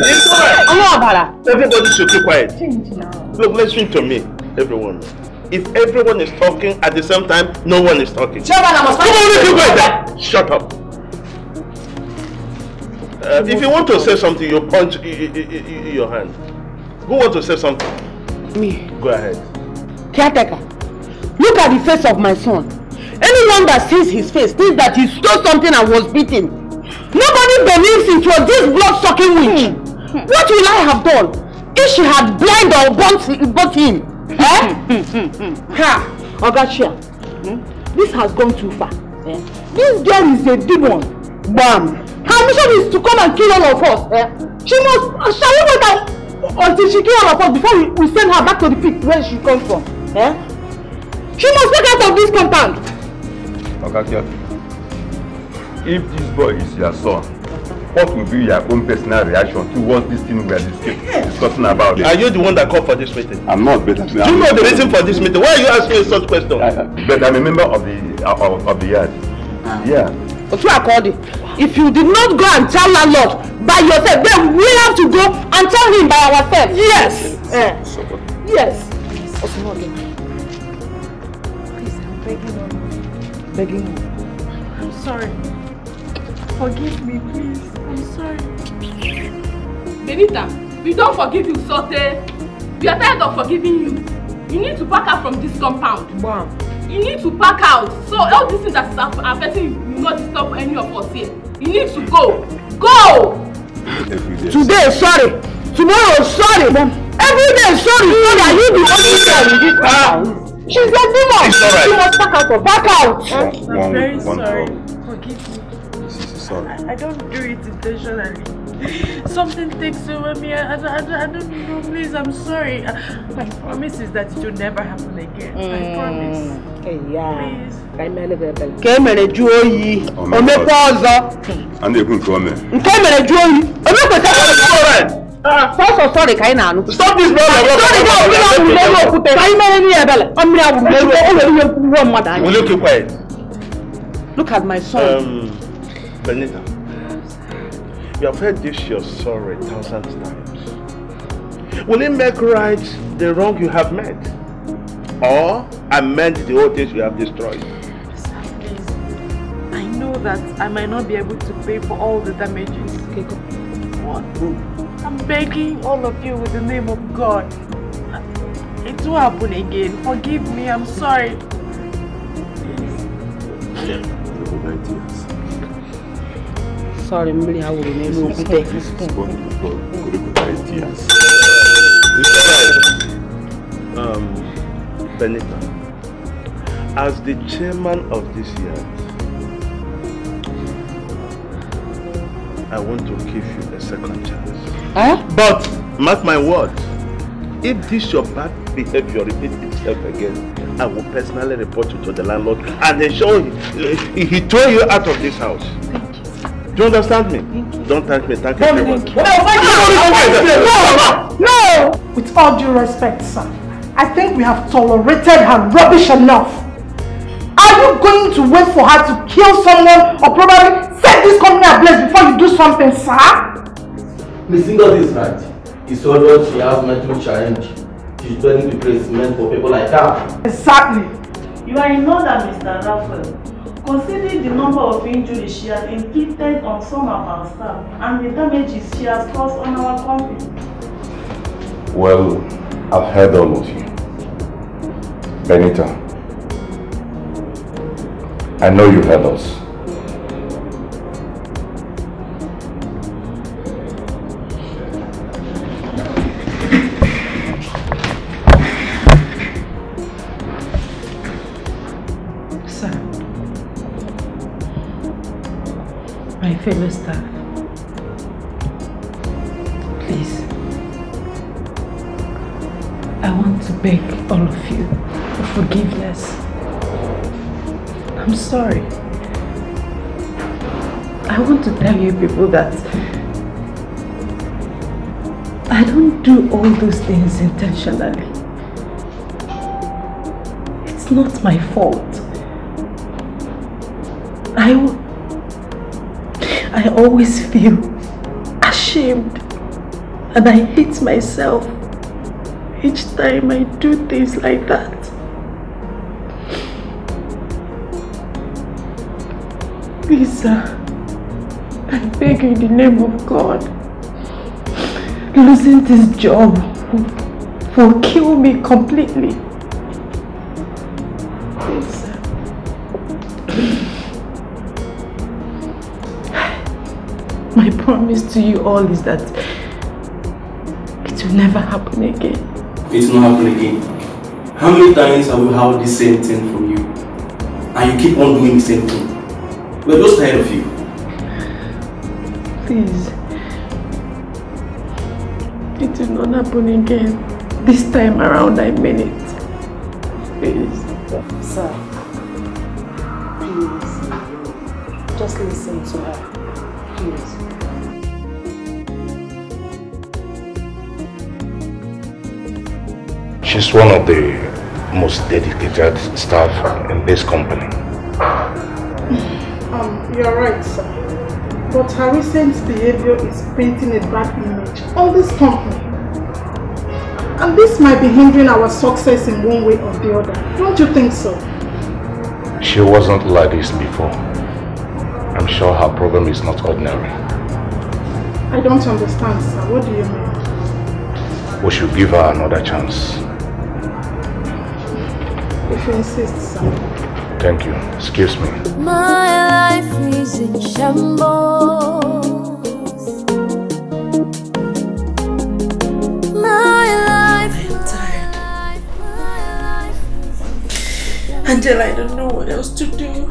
It's alright. Everybody should keep quiet. Look, listen to me, everyone. If everyone is talking at the same time, no one is talking. Shut up. If you want to say something, you punch your hand. Who wants to say something? Me. Go ahead. Kiateka, look at the face of my son. Anyone that sees his face thinks that he stole something and was beaten. Nobody believes it was this blood-sucking witch. What will I have done if she had blind or burnt him? Oga Chia, this has gone too far. Yeah. This girl is a demon. Bam. Her mission is to come and kill all of us. Yeah. She must. Shall we wait until she kills all of us before we send her back to the pit where she comes from? Yeah. She must get out of this compound. Oga Chia, if this boy is your son, what will be your own personal reaction towards this thing we are discussing about? Are you the one that called for this meeting? I'm not. Better. Do you know the reason for this meeting? Why are you asking such questions? But I'm a member of the yard. Yeah. If you did not go and tell our Lord by yourself, then we have to go and tell him by ourselves. Yes. Yes. Yes. Please, I'm begging you. I'm sorry. Forgive me, please. I'm sorry. Benita, we don't forgive you, Sorte. We are tired of forgiving you. You need to back out from this compound. Wow. You need to back out. So all these things that is affecting you will not disturb any of us here. You need to go. Go! Today, sorry. Tomorrow, sorry. Every day, sorry. Sorry, are you the only one in this house? She's a demon. It's all right. She must back out. Back out. I'm very sorry. Forgive me. I don't do it intentionally. Something takes over me. I don't know. Please, I'm sorry. My promise is that it will never happen again. I promise. Please. Sorry, stop this brother. Will you keep quiet? Look at my son. Benita, you have heard this your sorry thousands of times. Will it make right the wrong you have made? Or amend the old things you have destroyed? Sir, please, I know that I might not be able to pay for all the damages. Okay, go. What? I'm begging all of you with the name of God. It will happen again. Forgive me, I'm sorry. Please. Sorry, I will remain with you. This is going to go good ideas. Benita, as the chairman of this yard, I want to give you a second chance. But mark my words, if this your bad behavior repeats itself again, I will personally report you to the landlord and ensure he throw you out of this house. Do you understand me? Don't thank me, thank you. No! With all due respect, sir, I think we have tolerated her rubbish enough. Are you going to wait for her to kill someone or probably set this company ablaze before you do something, sir? Miss Ingold is right. It's all that she has mental challenge. She's doing replacement for people like her. Exactly. You are in order, Mr. Raffel. Considering the number of injuries she has inflicted on some of our staff and the damages she has caused on our company. Well, I've heard all of you. Benita, I know you heard us. Fellow staff, please, I want to beg all of you for forgiveness. I'm sorry. I want to tell you people that I don't do all those things intentionally. It's not my fault. I always feel ashamed and I hate myself each time I do things like that. Please, sir, I beg you in the name of God, losing this job will kill me completely. Please, sir. My promise to you all is that it will never happen again. It's not happening again. How many times I will have the same thing from you? And you keep on doing the same thing. We're just tired of you. Please. It will not happen again. This time around, I mean it. Please. Sir, please. Just listen to her. Please. She's one of the most dedicated staff in this company. You're right, sir. But her recent behavior is painting a bad image on this company. And this might be hindering our success in one way or the other. Don't you think so? She wasn't like this before. I'm sure her problem is not ordinary. I don't understand, sir. What do you mean? We should give her another chance. If you insist, sir. Thank you. Excuse me. My life is in shambles. My life. I'm tired. Angela, I don't know what else to do.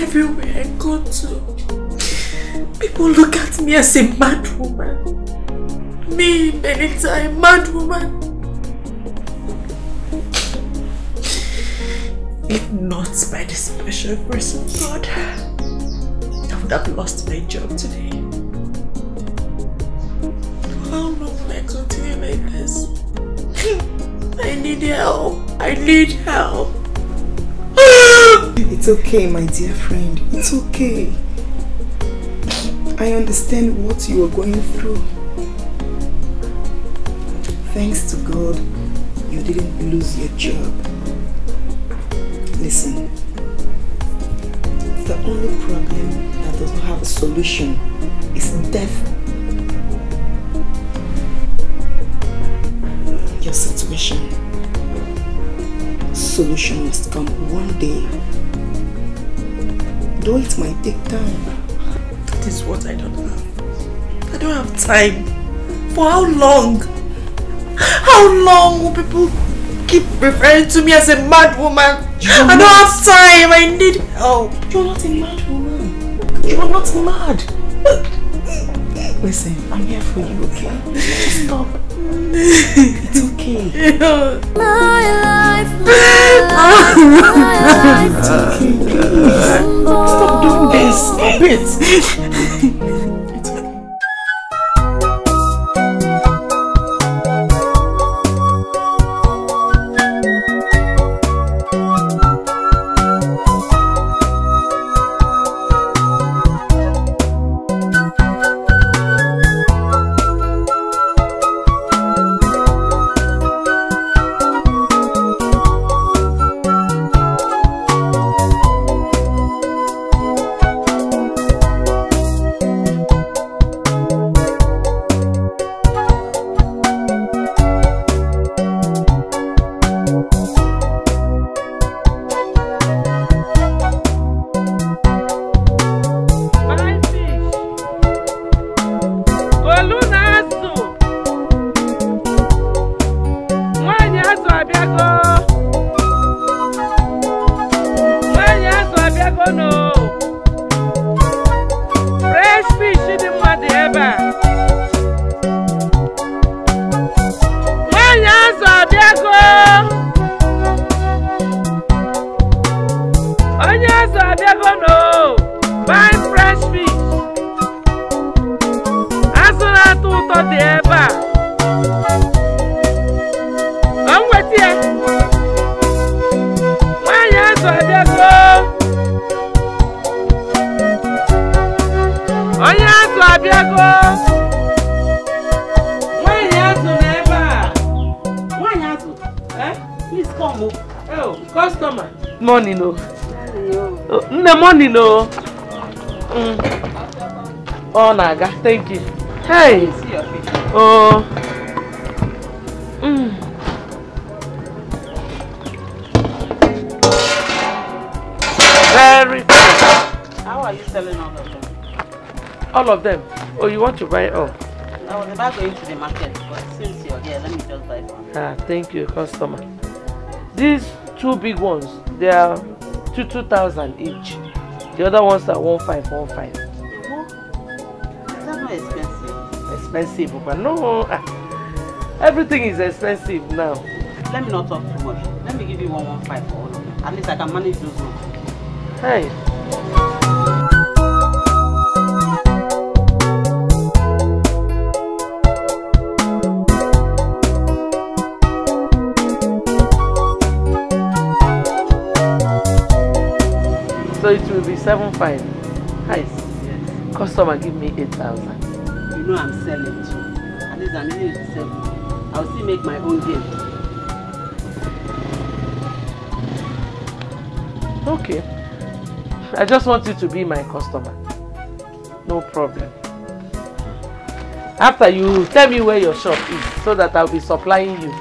Everywhere I go to, people look at me as a mad woman. Me, Benita, a mad woman. If not by the special grace of God, I would have lost my job today. How long will I continue like this? I need help. I need help. It's okay, my dear friend. It's okay. I understand what you are going through. Thanks to God, you didn't lose your job. Listen, the only problem that does not have a solution is death. Your situation, solution must come one day. Though it might take time. That is what I don't have. I don't have time. For how long? How long will people keep referring to me as a mad woman? I don't have time. I need help. You're not a mad woman. You're not mad. Listen, I'm here for you, okay? Just stop. It's okay. My life. It's okay. Please. Stop doing this. Stop it. I is come. Oh, customer. Money no. No money no. Oh naga, thank you. Hey. Oh. Very good. How are you selling all of them? All of them? Oh, you want to buy all? I was about going to the market, but since you're here, let me just buy some. Ah, thank you, customer. These two big ones, they are 2,000 each. The other ones are 1,500. Is that not expensive? Expensive, but no. Everything is expensive now. Let me not talk too much. Let me give you 1,500 for all of them. At least I can manage those ones. Hey. So it will be 7,500. Yes, yes. Customer, give me 8,000. You know I'm selling too. At least I'm willing to sell. I'll still make my own gain. Okay. I just want you to be my customer. No problem. After you tell me where your shop is, so that I'll be supplying you.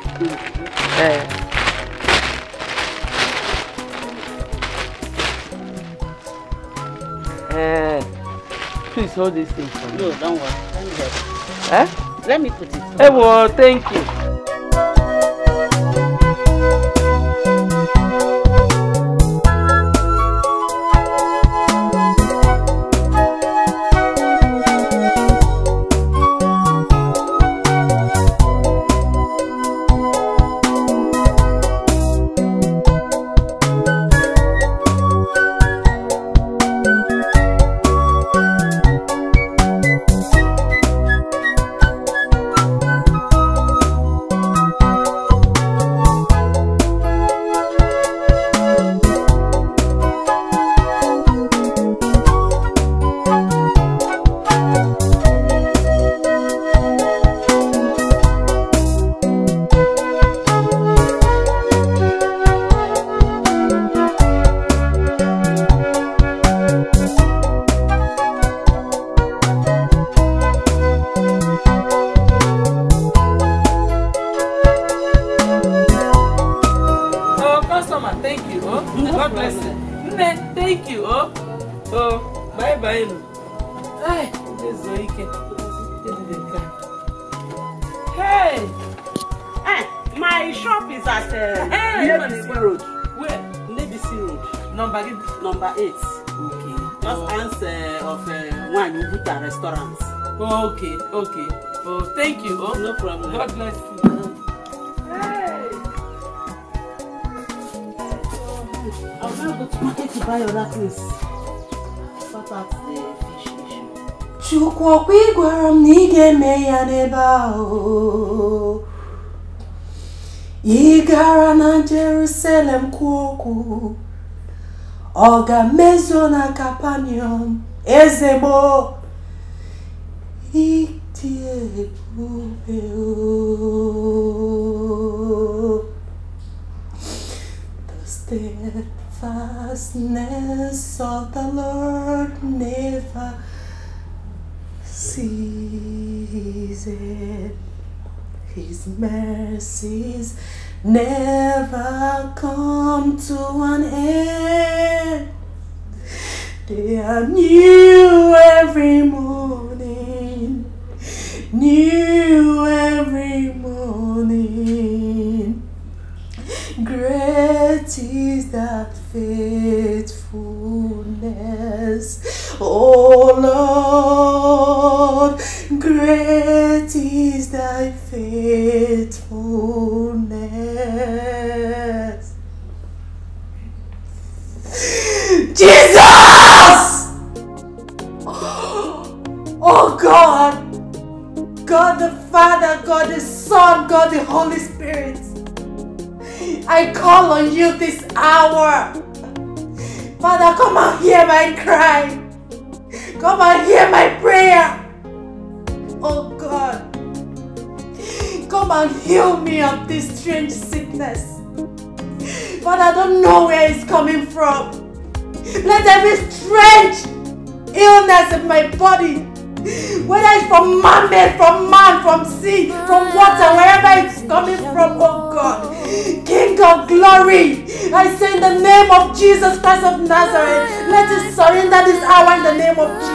Please hold this thing for me. No, don't worry. Let me help you. Huh? Let me put it. Hey, well, thank you. Igara na Jerusalem kuoku Oga mezo na Capernaum Ezebo Itie Ubeo The steadfastness of the Lord never ceases. His mercies never come to an end. They are new every morning, new every morning. Great is that faithfulness, O Lord. Great is thy faithfulness. Jesus! Oh God! God the Father, God the Son, God the Holy Spirit. I call on you this hour. Father, come and hear my cry. Come and hear my prayer. Oh God, come and heal me of this strange sickness. Father, I don't know where it's coming from. Let every strange illness in my body, whether it's from man-made, from man, from sea, from water, wherever it's coming from, oh God, King of glory, I say in the name of Jesus Christ of Nazareth, let us surrender this hour in the name of Jesus.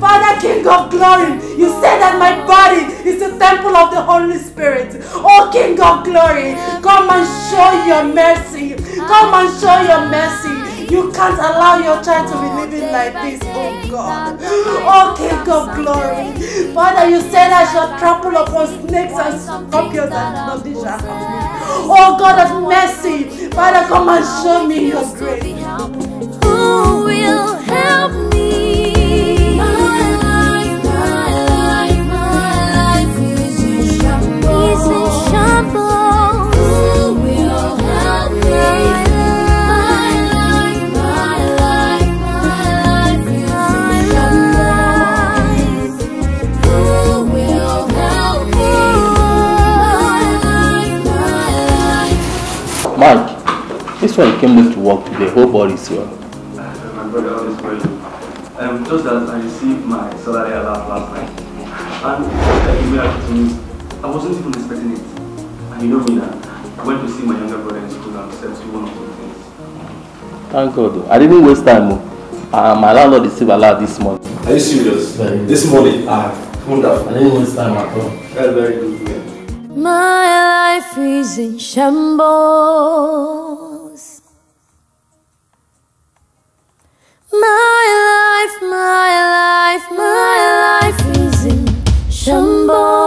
Father, King of glory, you said that my body is the temple of the Holy Spirit. Oh, King of glory, come and show your mercy. Come and show your mercy. You can't allow your child to be living like this, oh God. Oh King of glory. Father, you said I shall trample upon snakes and scorpions and nothing shall harm me. Oh God of mercy. Father, come and show me your grace. Who will help me? My life is in shambles. Who will help me? Mike, this one came late to work today. Whole body is well. My brother always prays. Just as I received my salary alert last night, and it to me, I wasn't even expecting it. And you know me now. I went to see my younger brother in school and said to one of those things. Thank God. I didn't waste time. My landlord is still allowed this morning. Are you serious? Very this morning? Wonderful. I didn't waste time at all. Very, very good. Yeah. My life is in shambles. My life is in shambles.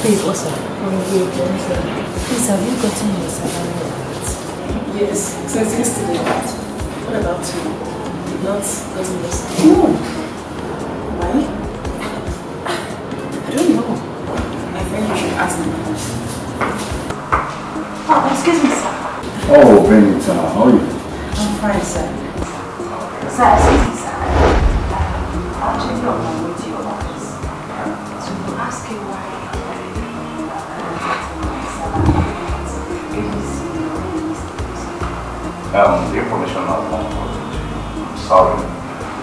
Please, have you gotten your salary? Yes, since yesterday. What about you? You've not gotten your salary? No. Why? I don't know. I think you should ask me. Oh, excuse me, sir. Oh, Benita, how are you? I'm fine, sir. Sir, excuse me, sir. I'll check you on my way to your office. So we'll ask you why. The information I want to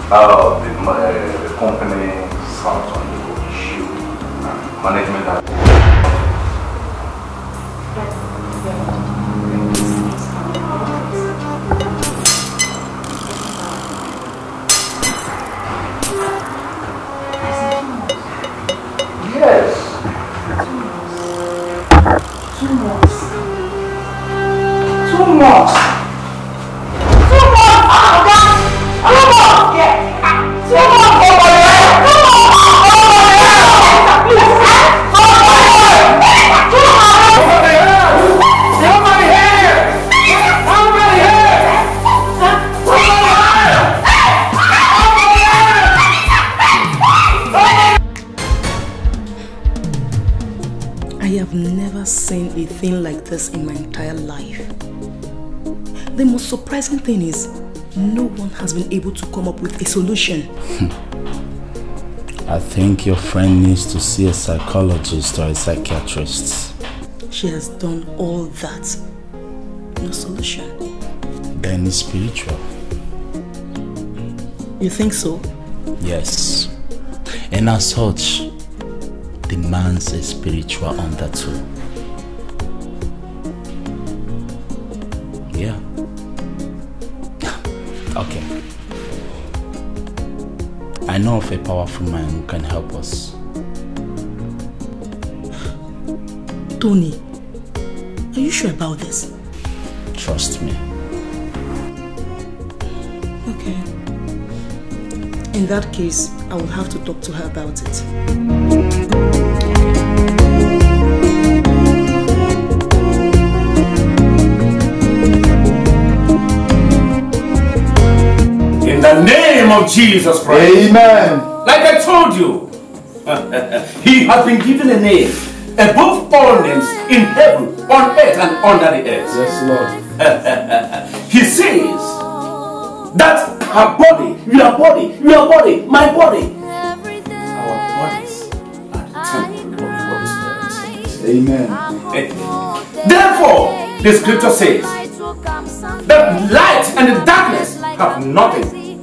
I'm sorry. The company sounds on the issue. Management has... Yes. 2 months. 2 months. Seen a thing like this in my entire life. The most surprising thing is no one has been able to come up with a solution. I think your friend needs to see a psychologist or a psychiatrist. She has done all that. No solution. Then it's spiritual. You think so? Yes. And as such, demands a spiritual undertone. Yeah. Okay. I know of a powerful man who can help us. Tony, are you sure about this? Trust me. Okay. In that case, I will have to talk to her about it. In the name of Jesus Christ. Amen. Like I told you, he has been given a name above all names, in heaven, on earth, and under the earth. Yes, Lord. He says that her body, your body, my body, our bodies are the temple of the Holy Spirit. Amen. Therefore, the scripture says that light and the darkness have nothing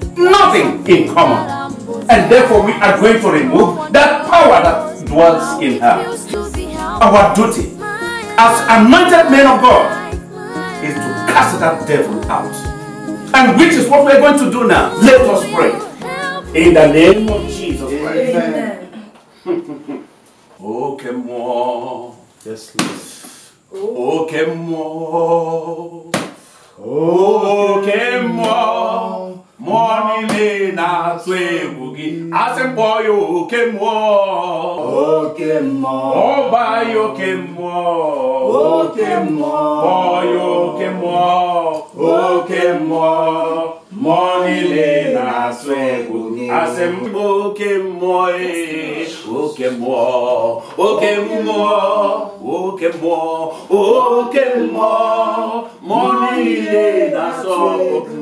in common. And therefore we are going to remove that power that dwells in her. Our duty as anointed men of God is to cast that devil out. And which is what we are going to do now. Let us pray. In the name of Jesus Christ. Amen. Okay, more. Yes, Lord. Okay, more. Okay, more. Morning, I say, Boogie, I say, boy, you came more. Okay, more. Oh, by you came more. Okay, more. Boy, you came more. Okay, more. Morning, I say, Boogie, I say, okay, more. Okay, more. Okay, more. Okay, more. Okay, more. Morning, I saw.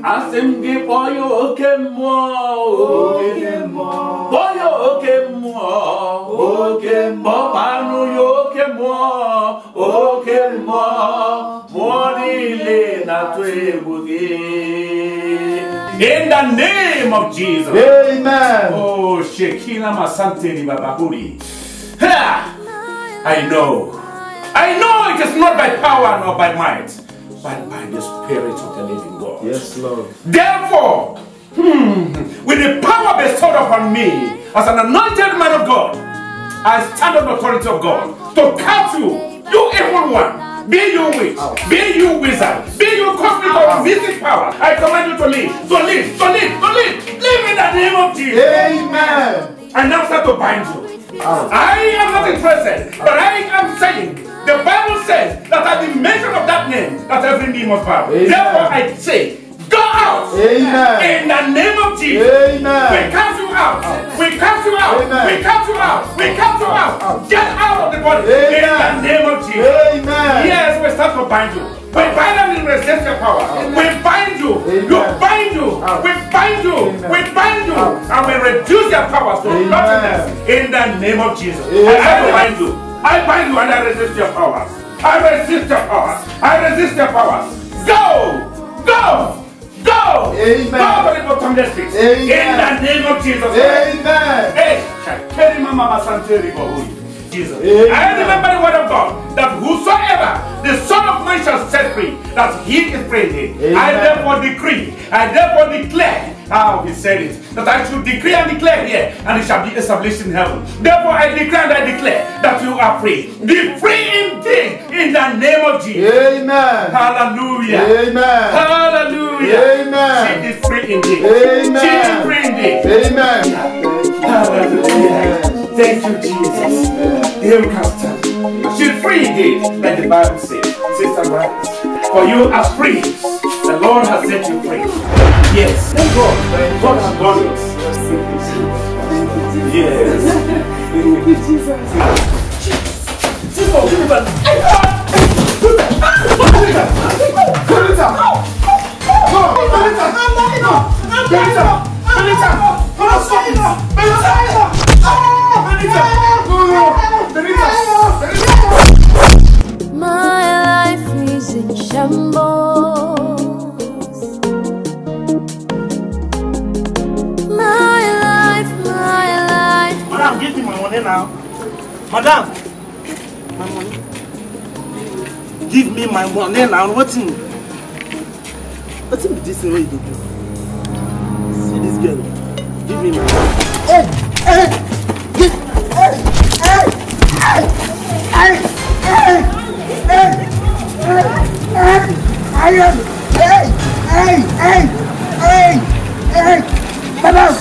I say, boy, you. Okay more, boy okay more, panu okay more, money na tuebuti. In the name of Jesus, amen. Oh, Shekina Masante Babahuri. I know it is not by power nor by might, but by the Spirit of the living God. Yes, Lord. Therefore, with the power bestowed upon me as an anointed man of God, I stand on the authority of God to cast you evil one, be you witch, be you wizard, be you cosmic or mystic power. I command you to leave, leave in the name of Jesus. Amen. And now start to bind you. I am not interested, but I am saying, the Bible says that at the mention of that name, that every knee must bow. Therefore, I say, go out. Amen. In the name of Jesus. Amen. We cast you out. We cast you out. Amen. We cast you out. We cast you out. Get out of the body. Amen. In the name of Jesus. Amen. Yes, we start to bind you. We bind them in resist your power. Amen. We bind you. Amen. You bind you. Amen. We bind you. Amen. We bind you. Amen. And we reduce your powers to nothingness. In the name of Jesus. Amen. I bind you. I bind you and I resist your powers. I resist your powers. I resist your powers. Go! Go! Go! Amen. Go to the bottom of the streets. In the name of Jesus Christ. Amen. Hey, Jesus. Amen. I remember the word of God that whosoever the Son of Man shall set free, that he is free indeed. I therefore decree, I therefore declare, how he said it, that I should decree and declare here, and it shall be established in heaven. Therefore, I declare and I declare that you are free. Be free indeed in the name of Jesus. Amen. Hallelujah. Amen. Hallelujah. Amen. She is free indeed. Amen. She is free indeed. Amen. Hallelujah. Thank you, Jesus. Him constant. She is free indeed, like the Bible says. Sister Rise, for you are free. The Lord has set you free. Yes, thank God. God has done it. Yes. Thank you, Jesus. Jesus, give me that. Benita. My life is in shambles. Give me my money now. Madam, my money. Give me my money now. What's in this way you do? See this girl. Give me my money. Hey! Madam!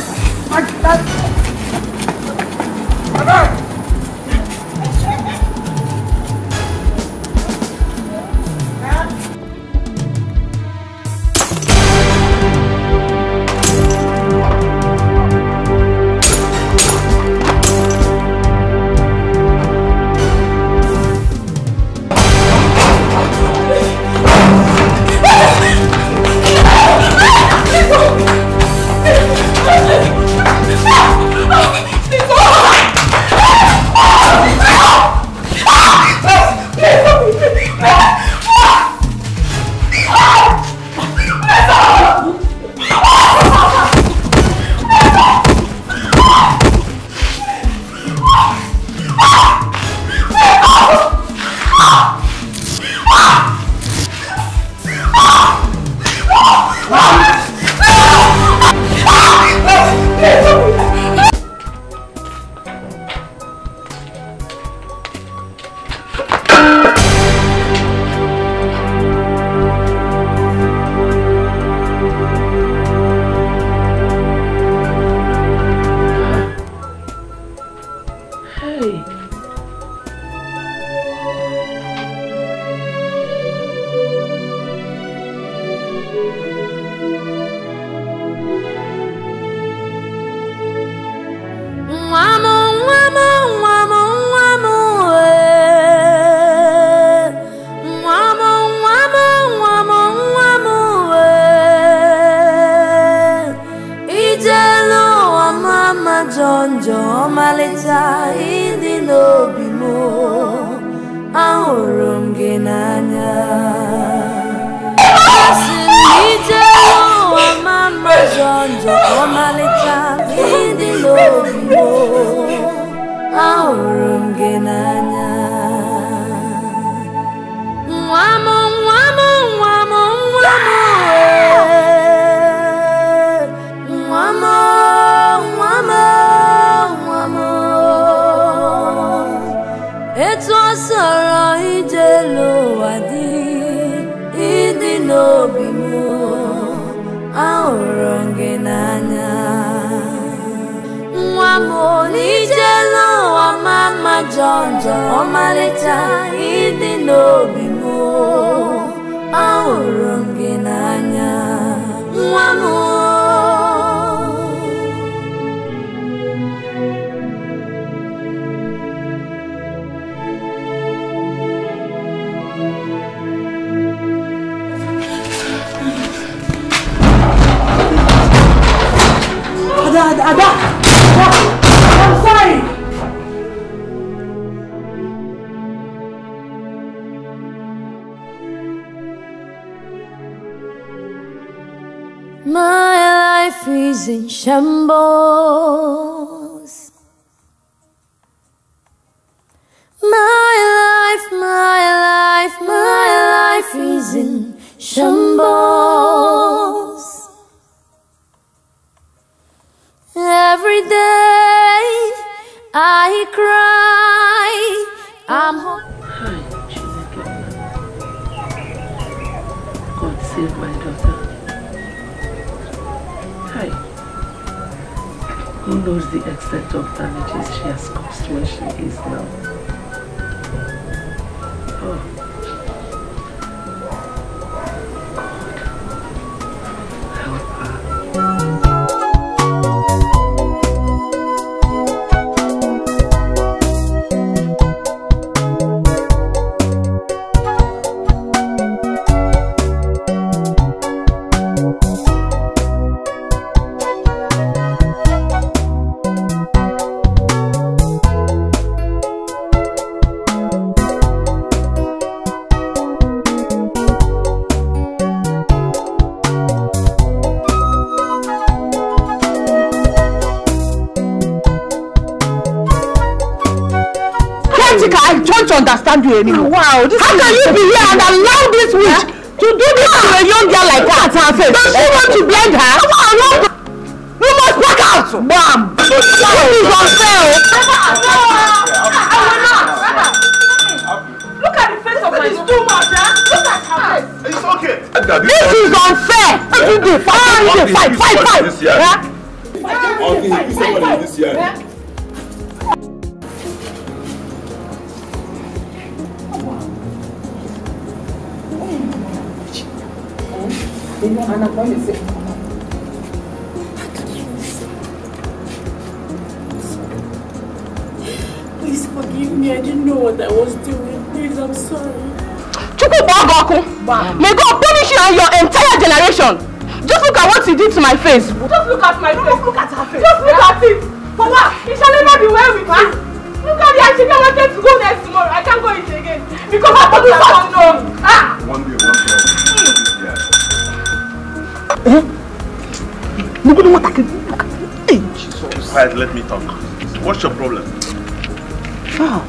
dungeon on my lips in the lobby. Aurungenanya. Mwamo, mwamo, mwamo, mwamo. Mwamo, mwamo, mwamo. It was a hijelo adi in the lobby. Aurungenanya. Mwamo nijelo mama jonjo omaleta idi n'obi mo ahụrụ gị n'anya nwa m Ada! My life is in shambles. My life is in shambles. Every day I cry. I'm home. God save my daughter. Who knows the extent of damages she has caused where she is now? Oh. God. Help her. Understand you anymore. Wow, this how can you be here and allow this witch to do this to a young girl like that? Does she want to blend her? You must back out! Bam! This is unfair! I will not! Look at the face of my It's too much, Look at her face! It's okay! This is unfair! Fight! Fight! And I'm going to say, please forgive me. I didn't know what I was doing. Please, I'm sorry. May God punish you and your entire generation. Just look at what he did to my face. Just look at my face. Look at her face. Just look at it. For what? It shall never be well with her. Look at the agenda. I wanted to go there tomorrow. I can't go in again because I put it on wrong. One day. Eh? Jesus. Alright, let me talk. What's your problem? Oh.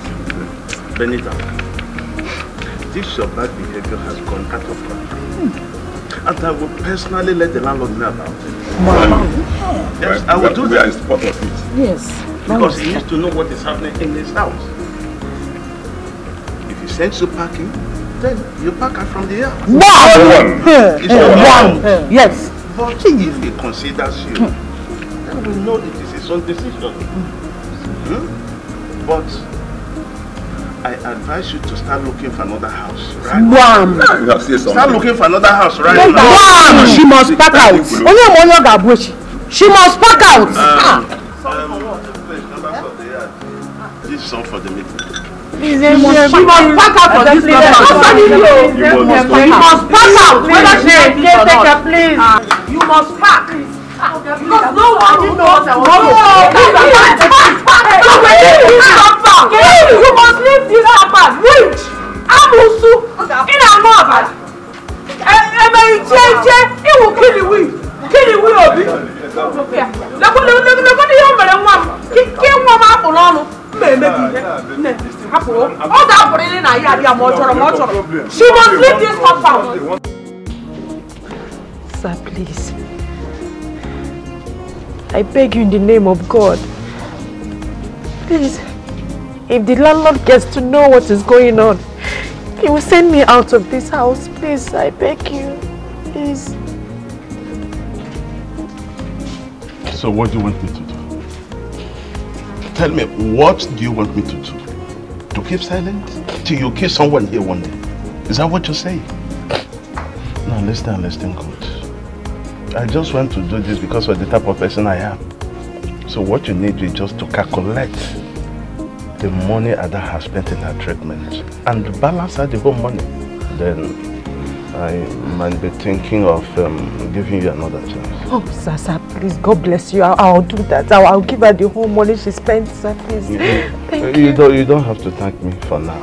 Benita, this your bad behavior has gone out of control. And I will personally let the landlord know about it. Yes, I will do that. In support of it. Yes. Because he needs to know what is happening in his house. If he sends you packing, then you pack her from the yard. It's one. Yes. But if he considers you, then we know it is his own decision. But I advise you to start looking for another house, right? Start looking for another house, right? She must pack out. She must pack out. This is some for the meeting. She must pack out for this number. You must pack out. You must pack. Because no one will know what I want. You must leave this apartment. Witch. Amusu. In our mother. It will kill the witch. She must leave this compound. Sir, please. I beg you in the name of God. Please. If the landlord gets to know what is going on, he will send me out of this house. Please, I beg you. Please. So what do you want me to do? Tell me, what do you want me to do? To keep silent? Till you kill someone here one day? Is that what you say? No, listen, good. I just want to do this because of the type of person I am. So what you need is just to calculate the money Ada has spent in her treatment and balance out the whole money. Then I might be thinking of giving you another chance. Oh, Sasa, please, God bless you. I'll do that. I'll give her the whole money she spent, sir, please. Thank you. You don't have to thank me for now,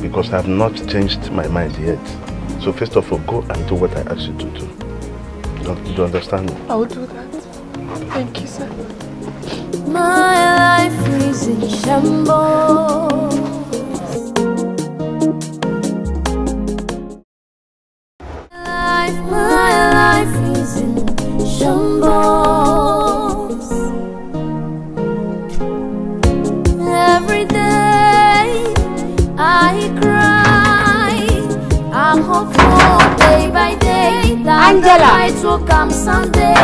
because I have not changed my mind yet. So first of all, go and do what I asked you to do. Do you understand me? I'll do that. Thank you, sir. My life is in shambles. My life is in shambles. Every day I cry. I'm hopeful day by day that Angela, the night will come someday.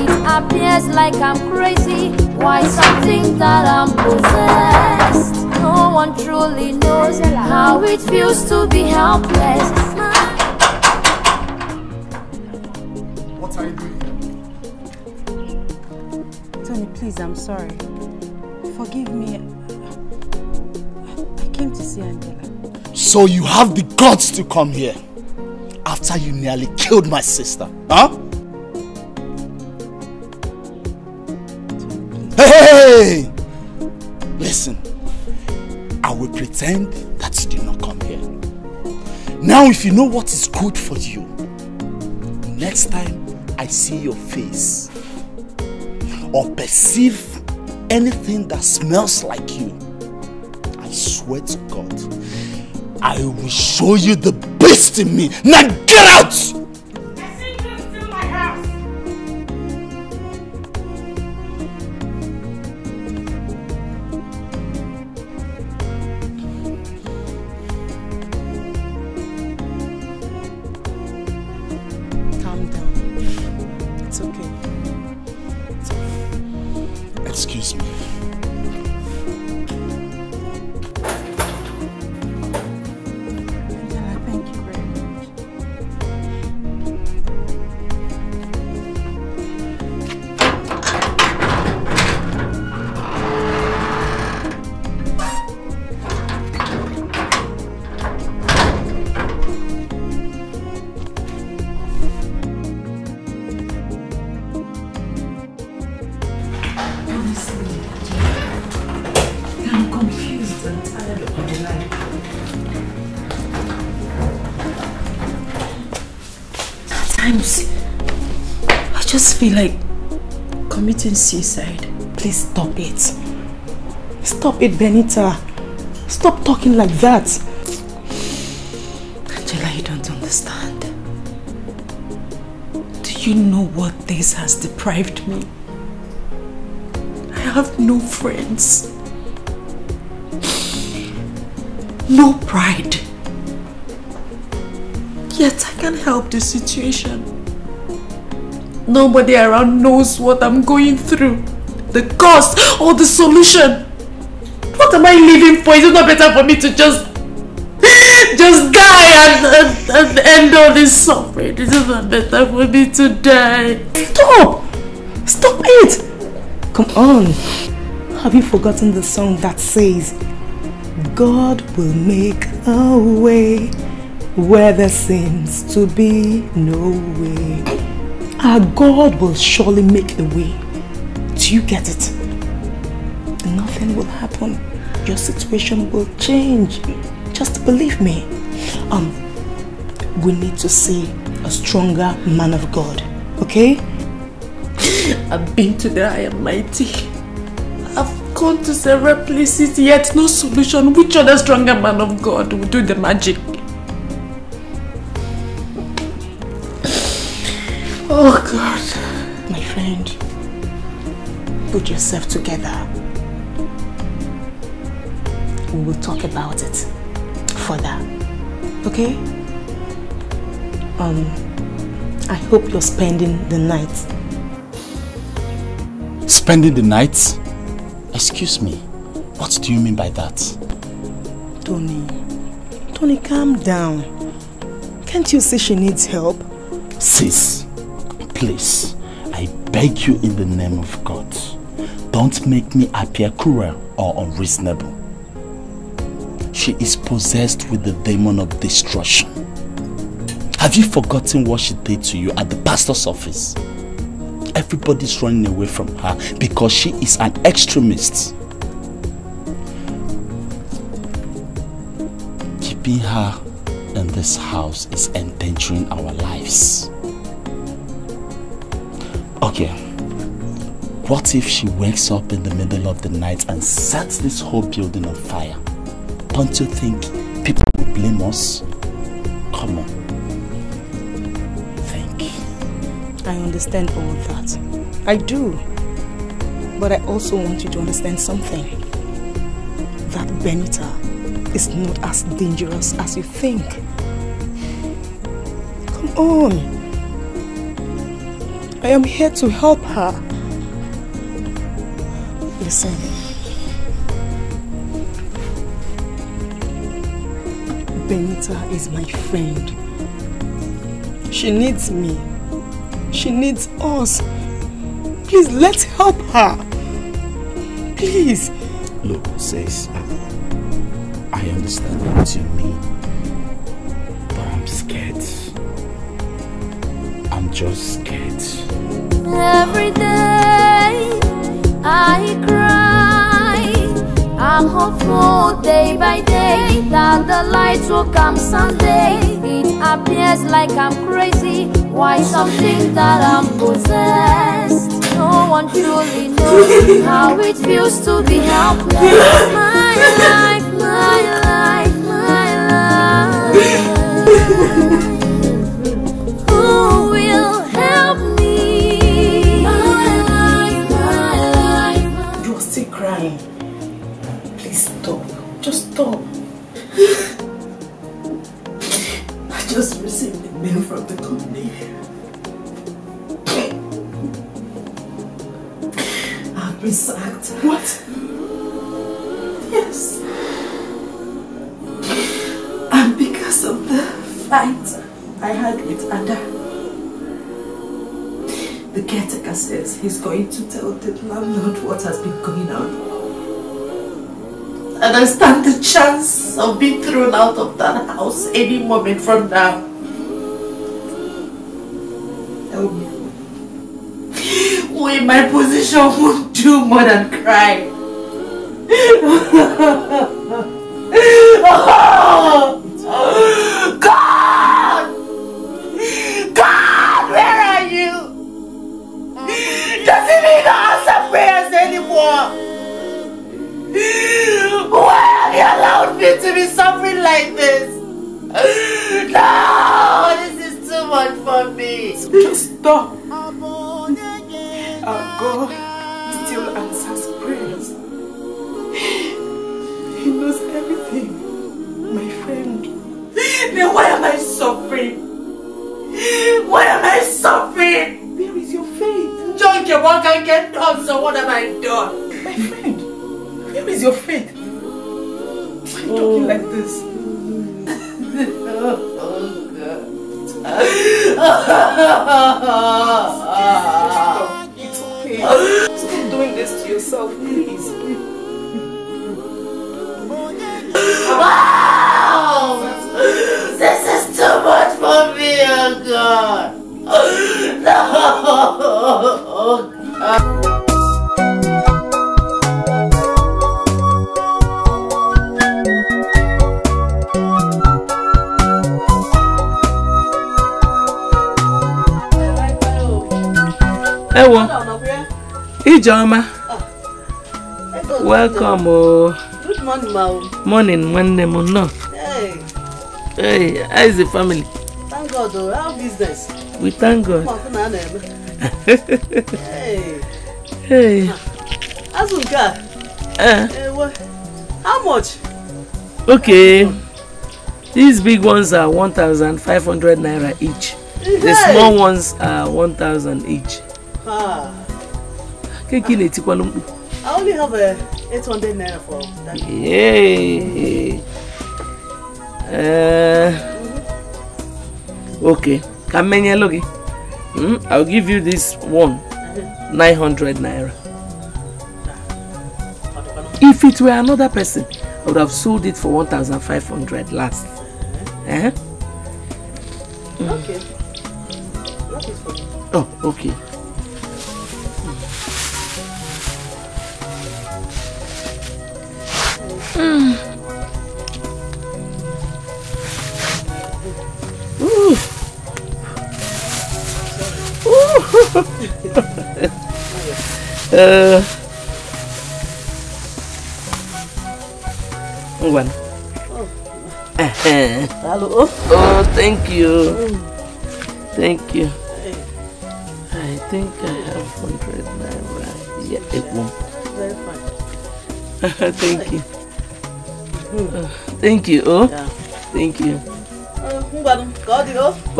It appears like I'm crazy. Why something that I'm possessed? No one truly knows how it feels to be helpless. Tony, please, I'm sorry. Forgive me. I came to see Angela. So you have the guts to come here after you nearly killed my sister, huh? Tony, hey! Listen, I will pretend that you did not come here. Now, if you know what is good for you, next time I see your face or perceive anything that smells like you, I swear to God, I will show you the beast in me. Now get out! I think you're still in my house. Calm down. It's okay. It's okay. Excuse me. Angela, thank you very much. Feel like committing suicide. Please stop it. Stop it, Benita. Stop talking like that. Angela, you don't understand. Do you know what this has deprived me? I have no friends. No pride. Yet I can't help the situation. Nobody around knows what I'm going through, the cause or the solution. What am I living for? Is it not better for me to just die and end all this suffering? Is it not better for me to die? Stop! Stop it! Come on. Have you forgotten the song that says, God will make a way where there seems to be no way? Our God will surely make a way. Do you get it? Nothing will happen. Your situation will change. Just believe me. We need to see a stronger man of God. Okay? I've been to the high and mighty. I've gone to several places, yet no solution. Which other stronger man of God will do the magic? Oh God. My friend, put yourself together. We will talk about it further, okay? I hope you're spending the night. Spending the night? Excuse me, what do you mean by that? Tony, calm down. Can't you see she needs help? Sis, please, I beg you in the name of God, don't make me appear cruel or unreasonable. She is possessed with the demon of destruction. Have you forgotten what she did to you at the pastor's office? Everybody's running away from her because she is an extremist. Keeping her in this house is endangering our lives. Okay, what if she wakes up in the middle of the night and sets this whole building on fire? Don't you think people will blame us? Come on. Think. I understand all that. I do. But I also want you to understand something. That Benita is not as dangerous as you think. Come on. I am here to help her. Listen. Benita is my friend. She needs me. She needs us. Please, let's help her. Please. Look, sis, I understand what you mean. But I'm scared. I'm just scared. Every day I cry. I'm hopeful day by day that the light will come someday. It appears like I'm crazy. Why something that I'm possessed? No one truly knows how it feels to be helpless. My life, my life, my life. Who will help me? My life, my life. You're still crying. Stop. Just stop. I just received a mail from the company. I've been sacked. What? Yes. And because of the fight I had with Ada, the caretaker says he's going to tell the landlord what has been going on. And I stand the chance of being thrown out of that house any moment from now. Help me. Who in my position won't do more than cry? God! God, where are you? Doesn't mean to answer prayers anymore. Why have you allowed me to be suffering like this? No, this is too much for me. Just stop. Our God still answers prayers. He knows everything, my friend. Then why am I suffering? Why am I suffering? Where is your faith? John Kewaka can get up, so what have I done? My friend. Where is your faith? Why are you talking like this? Oh, God. It's okay. Stop doing this to yourself, please. Wow! This is too much for me, oh God. No! Oh, God. Ijeoma, Welcome, oh. Good morning, ma. Morning, Monday, no. Hey. Hey, how is the family? Thank God, oh. How business? We thank God. Hey. Hey. Azunka. How much? Okay. These big ones are 1,500 naira each. Hey. The small ones are 1,000 each. Ah. I only have 800 naira for that. Yay. Okay. I'll give you this one. 900 naira. If it were another person, I would have sold it for 1,500 last. Okay. That is for me. Oh, okay. Hello. Oh, thank you. Thank you. I think I have 100 naira. Yeah, it won't. Very fine. Thank you. Thank you. Oh, yeah. Thank you.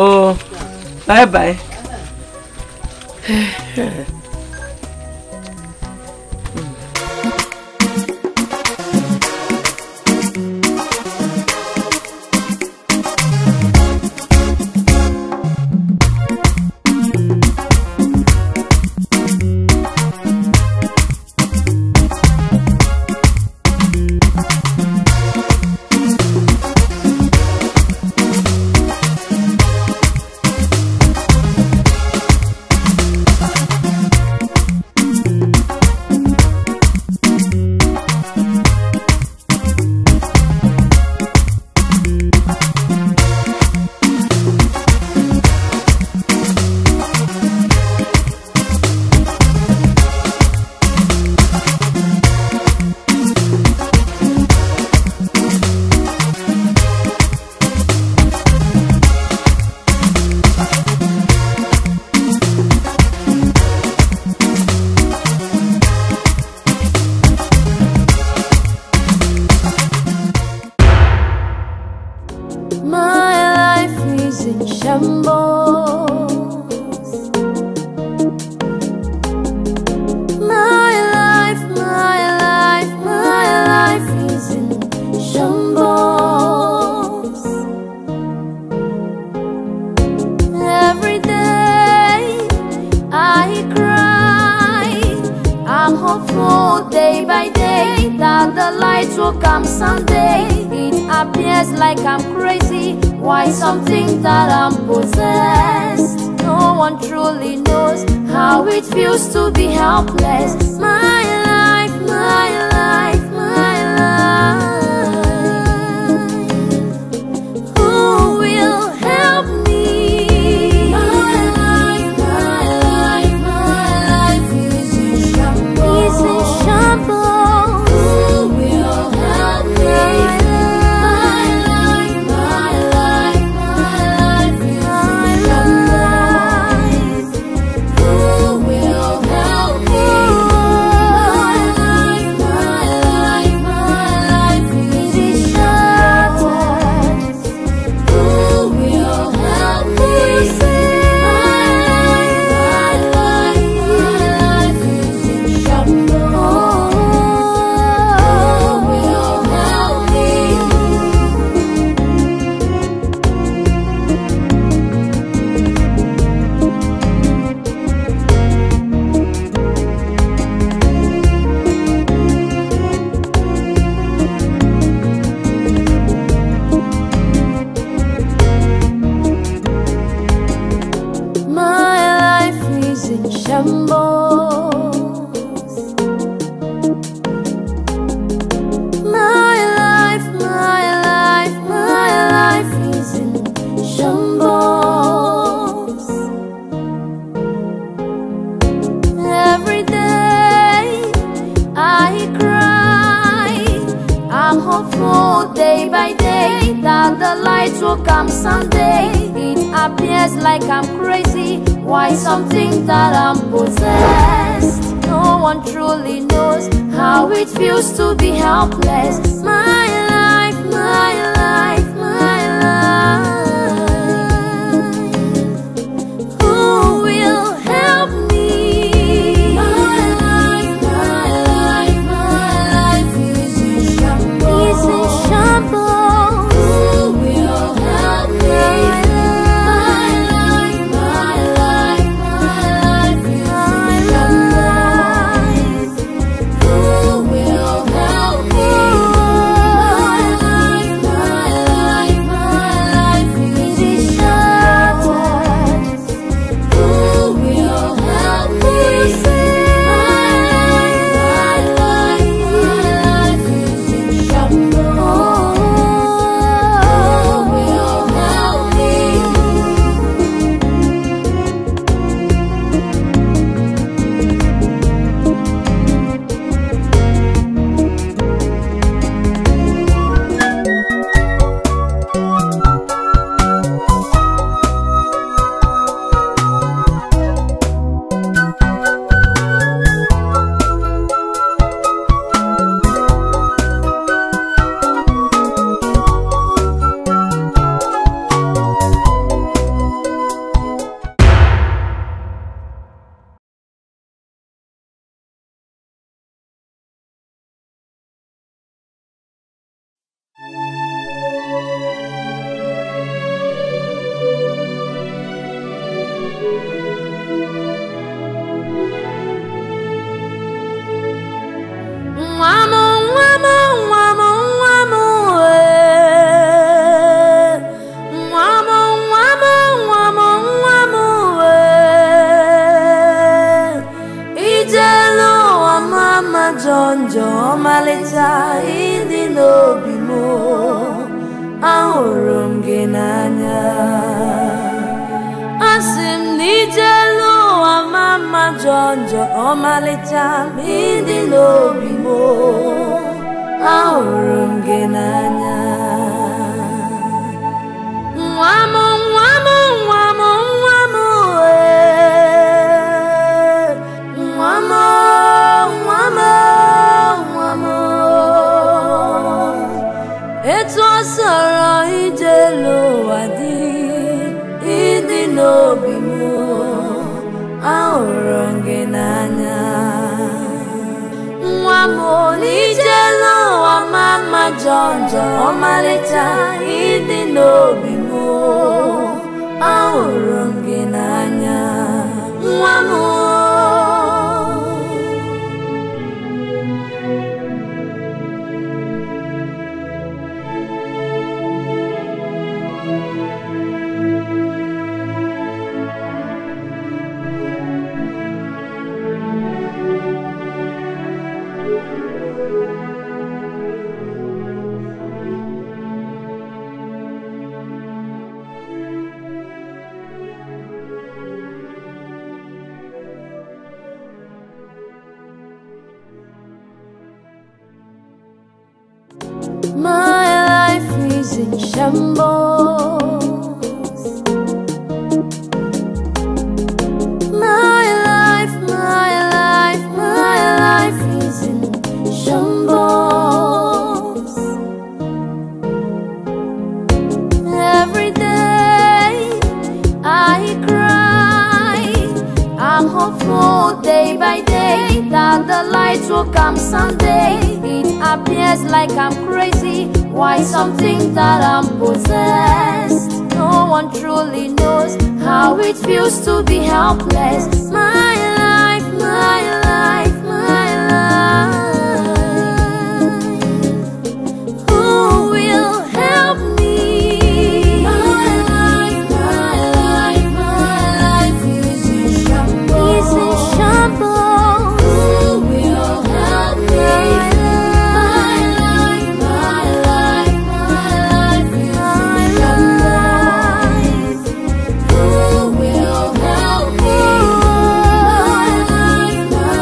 Oh, bye bye. Every day I cry. will come someday. It appears like I'm crazy. Why something that I'm possessed? No one truly knows how it feels to be helpless. My life, my life, my life. Who will help me? My life, my life is in shambles. Is in shambles. Who will help me? My life, my life, my life is in shambles. Who will help me? My life, my life is in shambles. Who will help me? My life is in shambles. Who will help me? Nwamu, nwamu, nwamu, nwamu, eh. Nwamu, nwamu, nwamu, nwamu, eh. Ijelo ọmama jọnjọ ọmalịcha ịdị n'obi m, ahụrụ m gị n'anya. Asị m na ijelo ọmama jọnjọ ọmalịcha ịdị n'obi m, ahụrụ m gị n'anya. Nwa m, nwa m, nwa m, nwa m, eh. Nwa m, nwa m, nwa m. Etu ọ sọrọ ije n'ụwa dị ịdị n'obi m, ahụrụ m gị n'anya. Nwa m, n'ije n'ụwa mama jọnjọ ọmalịcha ịdị n'obi m, ahụrụ m gị n'anya. Nwa m, my life is in shambles. My life, my life is in shambles. Every day I cry. I'm hopeful day by day that the light will come someday. It appears like I'm crazy. Why something that I'm possessed? No one truly knows how it feels to be helpless. My life, my life, my life. Who will help me? My life, my life is in shambles. Is in shambles. Who will help me? My life, my life is in shambles. Who will help me? My life, my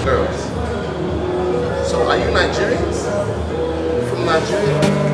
the girls. So are you Nigerians? From Nigeria?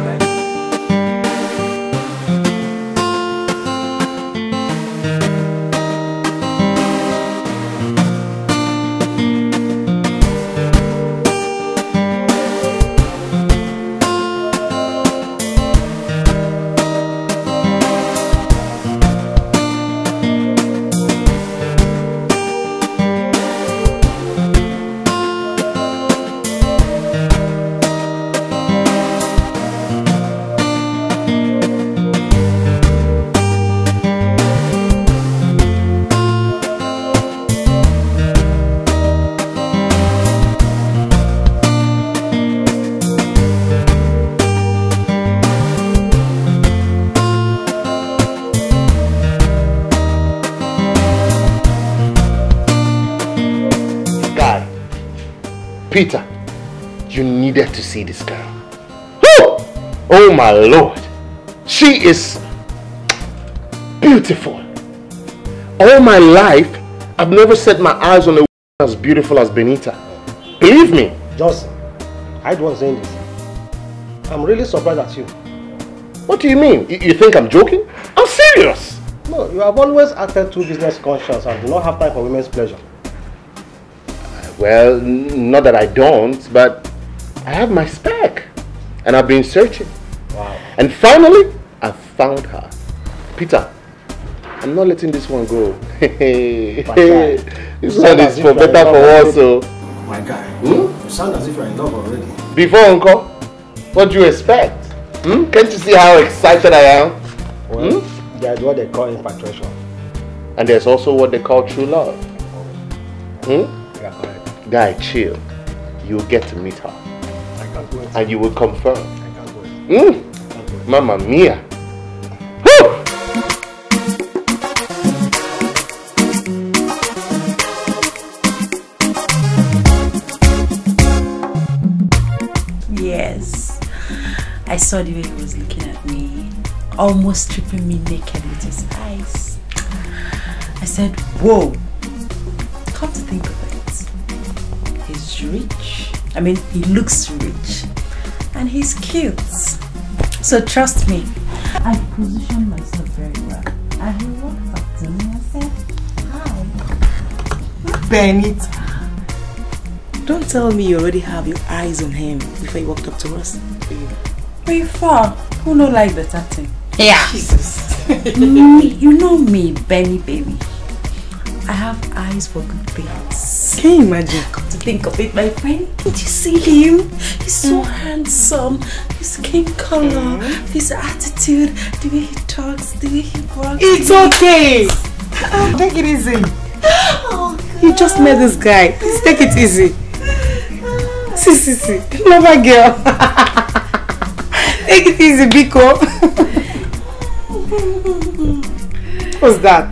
Peter, you needed to see this girl. Woo! Oh my Lord, she is beautiful. All my life, I've never set my eyes on a woman as beautiful as Benita. Believe me. Johnson, I don't say this. I'm really surprised at you. What do you mean? You think I'm joking? I'm serious. No, you have always acted too business conscious and do not have time for women's pleasure. Well, not that I don't, but I have my spec, and I've been searching. Wow. And finally, I found her. Peter, I'm not letting this one go. This one is for better for us, so. My guy, you sound as if you're in love already. Before, uncle, what do you expect? Can't you see how excited I am? Well, there's what they call infatuation. And there's also what they call true love. Yeah, correct. Guy, chill. You'll get to meet her. I can't wait. And you will confirm. I can't wait. Mamma mia. Woo! Yes. I saw the way he was looking at me, almost stripping me naked with his eyes. I said, whoa. Come to think of it. He's rich. I mean, he looks rich and he's cute. So trust me, I positioned myself very well. And he walked up to me and said, hi. Benita, don't tell me you already have your eyes on him before he walked up to us. Before? Who no like the tatting? Yeah. Jesus. You know me, Benny baby. I have eyes for good things. Can you imagine? Come to think of it, my friend, did you see him? He's so handsome. His skin color, his attitude, the way he talks, the way he walks. It's okay. Take it easy. Oh, you just met this guy. Please take it easy. See. Lover girl. Take it easy, Biko. What's that?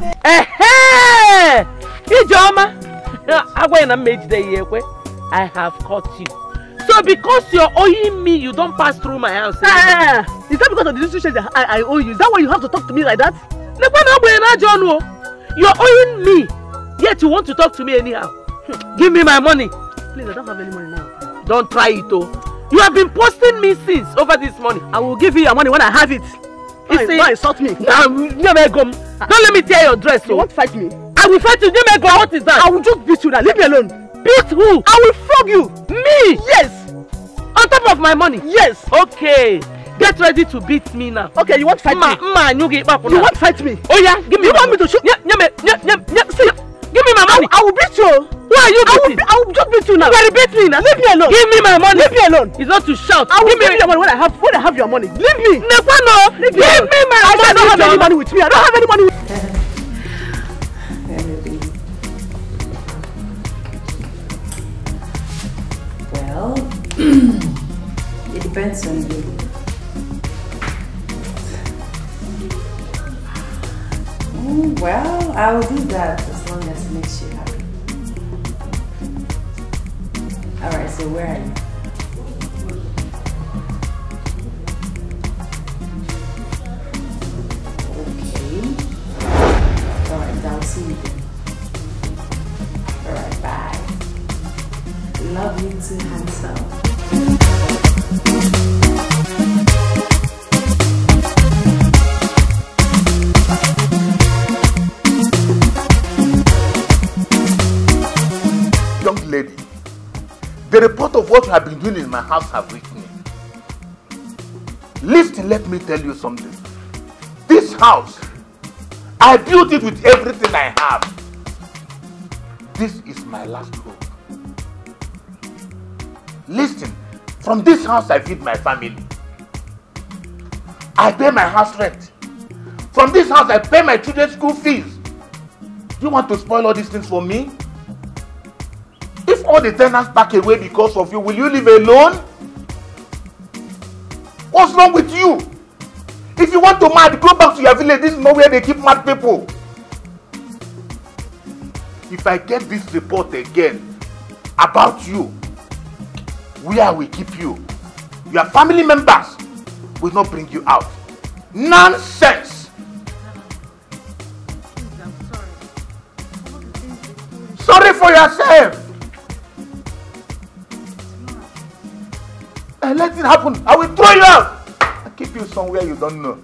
Ijeoma, I have caught you. So because you're owing me, you don't pass through my house. Is that because of the institution that I owe you? Is that why you have to talk to me like that? You're owing me, yet you want to talk to me anyhow. Give me my money. Please, I don't have any money now. Don't try it though. You have been posting me since over this money. I will give you your money when I have it. Don't insult me. Don't let me tear your dress. You won't fight me. I will fight you. What is that? I will just beat you now. Leave me alone. Beat who? I will flog you. Me? Yes. On top of my money? Yes. Okay. Get ready to beat me now. Okay, you won't fight me. You won't fight me. Oh yeah? Give me. You want me to shoot? Give me my money. I will beat you. Why are you beating? I will just beat you now. You beat me now. Leave me alone. Give me my money. Leave me alone. It's not to shout. I will give me your money when I have your money. Leave me. Leave me my money. I don't have any money with me. I don't have any money with me. Well, it depends on you. Well, I will do that as long as it makes you happy. Alright, so where are you? Okay. Alright, I'll see you then. Alright, bye. love you too, handsome. Lady, the report of what you have been doing in my house have reached me. Listen, let me tell you something. This house, I built it with everything I have. This is my last hope. Listen, from this house I feed my family. I pay my house rent. From this house I pay my children's school fees. You want to spoil all these things for me? If all the tenants pack away because of you, will you live alone? What's wrong with you? If you want to mad, go back to your village. This is not where they keep mad people. If I get this report again about you, where will keep you? Your family members will not bring you out. Nonsense! Please, I'm sorry. Sorry for yourself! Let it happen. I will throw you out. I'll keep you somewhere you don't know.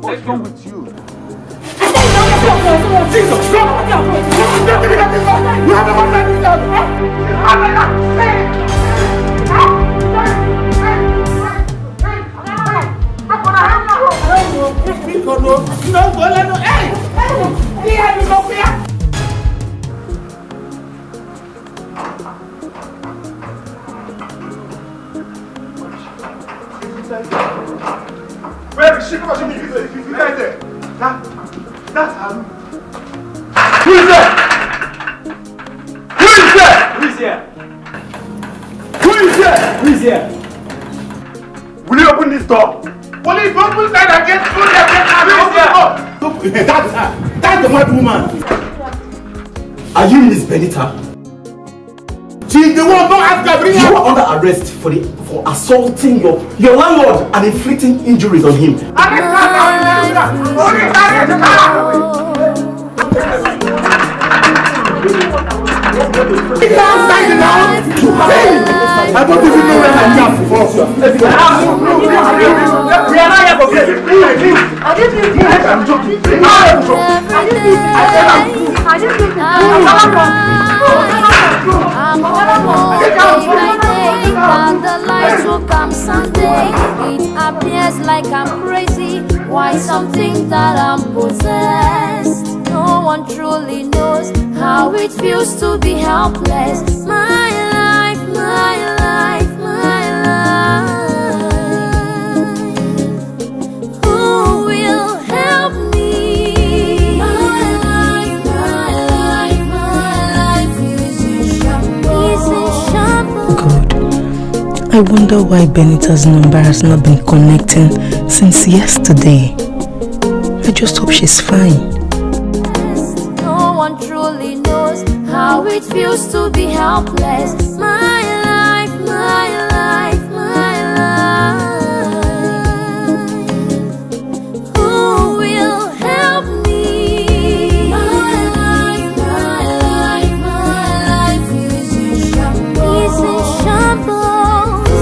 What's wrong with you? Jesus, you have a Where is she? She's right there. That's her. Who is there? Who is there? Who is here? Who is here? Who is here? Will you open this door? Police, don't put that against me! Who is here? That's the mad woman. Are you Miss Benita? She's the one. Don't ask her. Bring her. You are under arrest for assaulting your landlord and inflicting injuries on him. I don't even know where I'm going for. We are not here for this. I didn't the lights will come someday. It appears like I'm crazy. Why something that I'm possessed? No one truly knows how it feels to be helpless. My life, my life, my life. Who will help me? My life, is in shambles. God, I wonder why Benita's number has not been connecting since yesterday. I just hope she's fine. How it feels to be helpless. My life, my life, my life. Who will help me? My life, my life is in shambles. Is in shambles. Who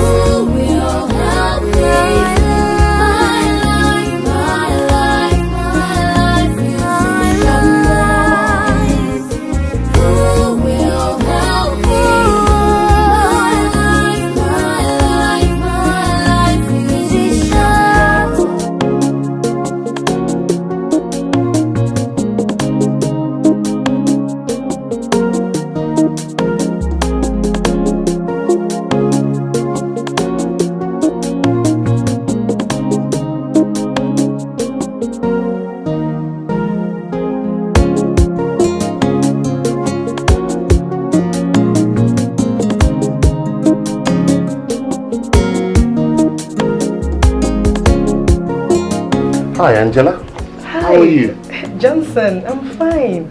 will help me? My life, my life, my life is in shambles. Hi, Angela. Hi. How are you? Johnson, I'm fine.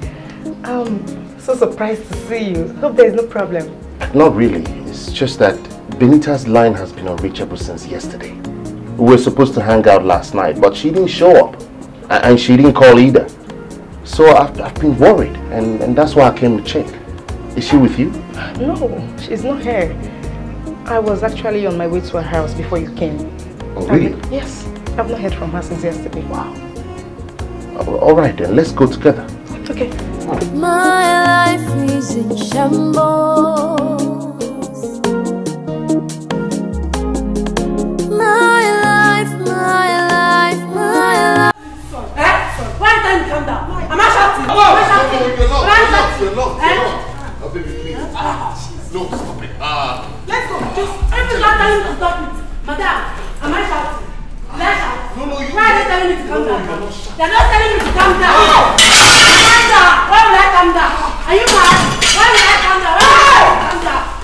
I'm so surprised to see you. Hope there's no problem. Not really. It's just that Benita's line has been unreachable since yesterday. We were supposed to hang out last night, but she didn't show up. And she didn't call either. So I've been worried, and that's why I came to check. Is she with you? No, she's not here. I was actually on my way to her house before you came. Oh, really? Yes. I've not heard from her since yesterday. Wow. All right then, let's go together. Okay. My life is in shambles. My life. Why don't you come down? Am I shouting? No, baby, please. No, stop it. Let's go. Just every time telling me to stop it. Madam, am I shouting? No, you. Why are they telling me to come down? They're not telling me to come down. Why will I come down? Are you mad? Why will I come down?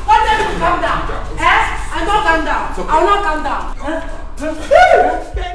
Don't tell me to come down. Eh? I don't come down. I will not come down.